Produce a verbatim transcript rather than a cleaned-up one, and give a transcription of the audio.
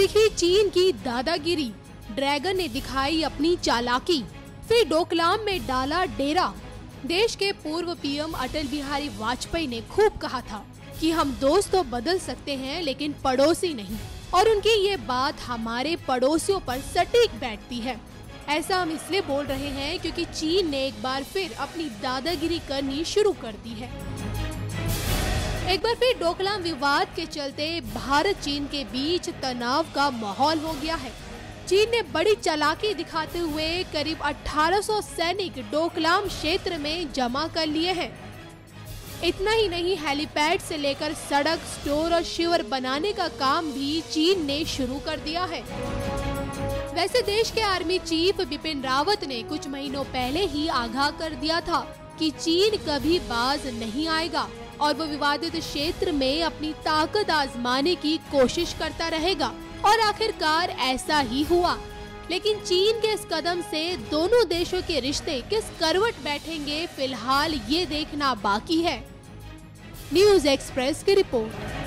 दिखी चीन की दादागिरी, ड्रैगन ने दिखाई अपनी चालाकी, फिर डोकलाम में डाला डेरा। देश के पूर्व पीएम अटल बिहारी वाजपेयी ने खूब कहा था कि हम दोस्त तो बदल सकते हैं लेकिन पड़ोसी नहीं, और उनकी ये बात हमारे पड़ोसियों पर सटीक बैठती है। ऐसा हम इसलिए बोल रहे हैं क्योंकि चीन ने एक बार फिर अपनी दादागिरी करनी शुरू कर दी है। एक बार फिर डोकलाम विवाद के चलते भारत चीन के बीच तनाव का माहौल हो गया है। चीन ने बड़ी चालाकी दिखाते हुए करीब अठारह सौ सैनिक डोकलाम क्षेत्र में जमा कर लिए हैं। इतना ही नहीं, हेलीपैड से लेकर सड़क, स्टोर और शिविर बनाने का काम भी चीन ने शुरू कर दिया है। वैसे देश के आर्मी चीफ बिपिन रावत ने कुछ महीनों पहले ही आगाह कर दिया था कि चीन कभी बाज नहीं आएगा और वो विवादित क्षेत्र में अपनी ताकत आजमाने की कोशिश करता रहेगा, और आखिरकार ऐसा ही हुआ। लेकिन चीन के इस कदम से दोनों देशों के रिश्ते किस करवट बैठेंगे, फिलहाल ये देखना बाकी है। न्यूज़ एक्सप्रेस की रिपोर्ट।